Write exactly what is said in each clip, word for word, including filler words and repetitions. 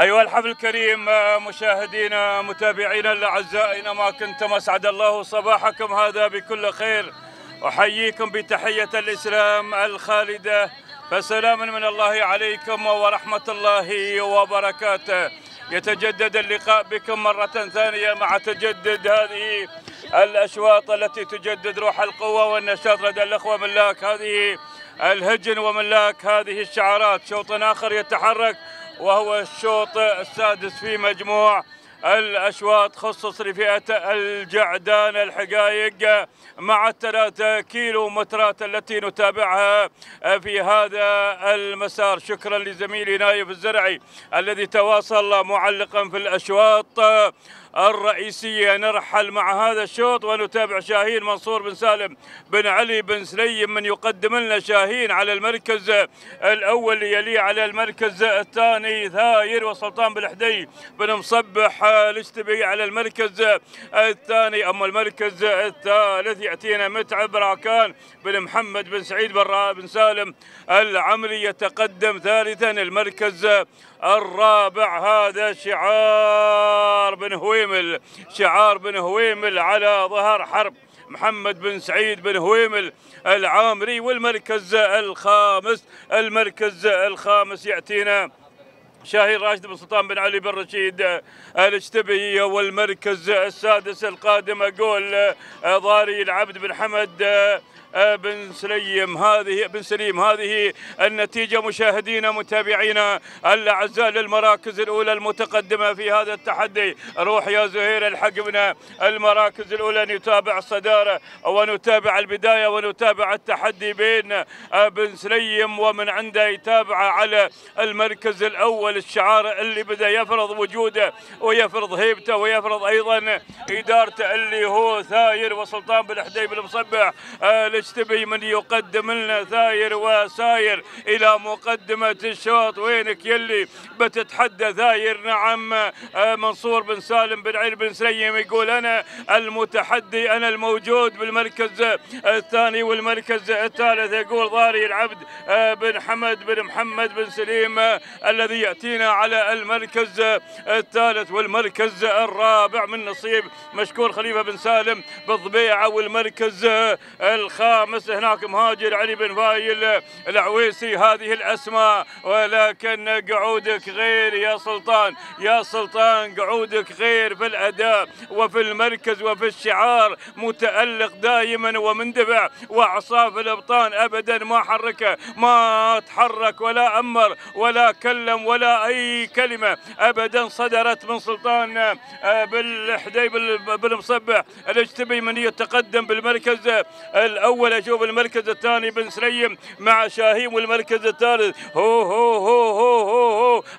أيها الحفل الكريم، مشاهدينا متابعينا الأعزاء أينما كنتم، أسعد الله صباحكم هذا بكل خير. أحييكم بتحية الإسلام الخالدة، فسلام من الله عليكم ورحمة الله وبركاته. يتجدد اللقاء بكم مرة ثانية مع تجدد هذه الأشواط التي تجدد روح القوة والنشاط لدى الأخوة ملاك هذه الهجن وملاك هذه الشعارات. شوط آخر يتحرك وهو الشوط السادس في مجموع الأشواط خصص لفئة الجعدان الحقائق مع الثلاثة كيلو مترات التي نتابعها في هذا المسار. شكرا لزميلي نايف الزرعي الذي تواصل معلقا في الأشواط الرئيسية. نرحل مع هذا الشوط ونتابع شاهين منصور بن سالم بن علي بن سليم، من يقدم لنا شاهين على المركز الأول، يلي على المركز الثاني ثاير وسلطان بن حدي بن مصبح الاشتبي على المركز الثاني. أما المركز الثالث يأتينا متعب راكان بن محمد بن سعيد بن سالم العمري، يتقدم ثالثا. المركز الرابع هذا شعار بن هويمل، شعار بن هويمل على ظهر حرب محمد بن سعيد بن هويمل العامري. والمركز الخامس، المركز الخامس يأتينا شاهير راشد بن سلطان بن علي بن رشيد الاشتبي. والمركز السادس القادم أقول ضاري العبد بن حمد بن سليم. هذه بن سليم هذه النتيجة مشاهدينا متابعينا الأعزاء للمراكز الأولى المتقدمة في هذا التحدي. روح يا زهير الحقنا، المراكز الأولى نتابع الصدارة ونتابع البداية ونتابع التحدي بين بن سليم، ومن عنده يتابعه على المركز الأول الشعار اللي بدأ يفرض وجوده ويفرض هيبته ويفرض أيضا إدارته اللي هو ثاير وسلطان بن حدي بن مصبح الاشتبي، من يقدم لنا ثاير وساير إلى مقدمة الشوط. وينك يلي بتتحدى ثاير؟ نعم، منصور بن سالم بن عير بن سليم يقول أنا المتحدي، أنا الموجود بالمركز الثاني. والمركز الثالث يقول ضاري العبد بن حمد بن محمد بن سليم الذي يأتينا على المركز الثالث. والمركز الرابع من نصيب مشكور خليفه بن سالم بالضبيعة. والمركز الخامس خامس هناك مهاجر علي بن فايل العويسي. هذه الأسماء، ولكن قعودك غير يا سلطان، يا سلطان قعودك غير في الأداء وفي المركز وفي الشعار. متألق دائما ومندفع وعصاف الأبطان، أبدا ما حركه، ما تحرك ولا أمر ولا كلم ولا أي كلمة أبدا صدرت من سلطان بالحدي بالمصبح الاشتبي، من يتقدم بالمركز الأول. أول أشوف المركز الثاني بن سليم مع شاهين. والمركز الثالث هو هو هو هو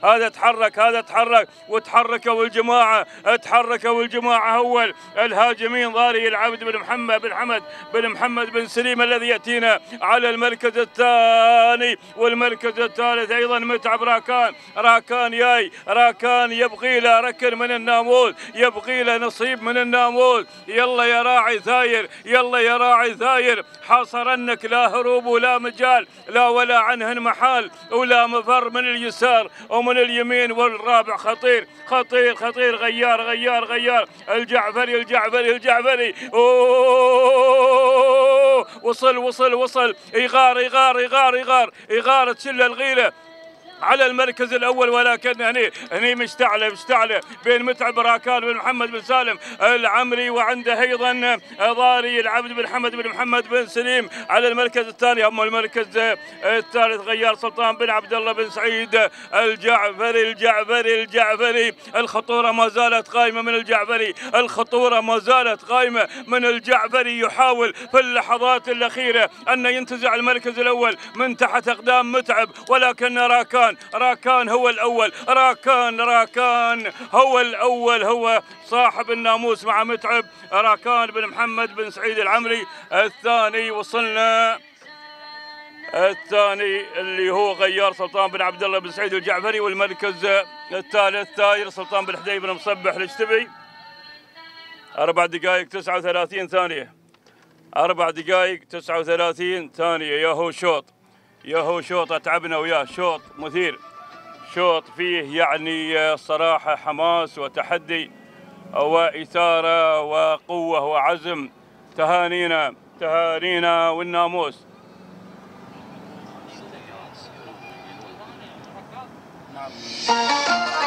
هو هذا تحرك، هذا تحرك وتحركوا الجماعة، تحركوا الجماعة. أول الهاجمين ضاري العبد بن محمد بن حمد بن محمد بن سليم الذي يأتينا على المركز الثاني. والمركز الثالث أيضا متعب راكان، راكان ياي راكان يبغي له ركن من النامول، يبغي له نصيب من النامول. يلا يا راعي ثاير، يلا يا راعي ثاير، حاصرنك لا هروب ولا مجال، لا ولا عنهن محال ولا مفر من اليسار ومن اليمين. والرابع خطير خطير خطير غيار غيار غيار الجعبري الجعبري الجعبري أوه وصل وصل وصل يغار يغار يغار يغار يغار تشل الغيلة على المركز الأول. ولكن هني هني مشتعلة مشتعلة بين متعب راكان بن محمد بن سالم العمري، وعنده أيضا ضاري العبد بن حمد بن محمد بن سليم على المركز الثاني. أما المركز الثالث غيار سلطان بن عبد الله بن سعيد الجعبري الجعبري الجعبري الخطورة ما زالت قائمة من الجعبري، الخطورة ما زالت قائمة من الجعبري. يحاول في اللحظات الأخيرة أن ينتزع المركز الأول من تحت أقدام متعب، ولكن راكان راكان هو الأول، راكان راكان هو الأول، هو صاحب الناموس مع متعب راكان بن محمد بن سعيد العمري الثاني. وصلنا الثاني اللي هو غيار سلطان بن عبد الله بن سعيد الجعبري. والمركز الثالث ثاير سلطان بن حدي بن مصبح الاشتبي. أربع دقائق تسعة وثلاثين ثانية، أربع دقائق تسعة وثلاثين ثانية. ياهو شوط، ياهو شوط اتعبنا وياه، شوط مثير، شوط فيه يعني صراحة حماس وتحدي وإثارة وقوة وعزم. تهانينا تهانينا والناموس. نعم.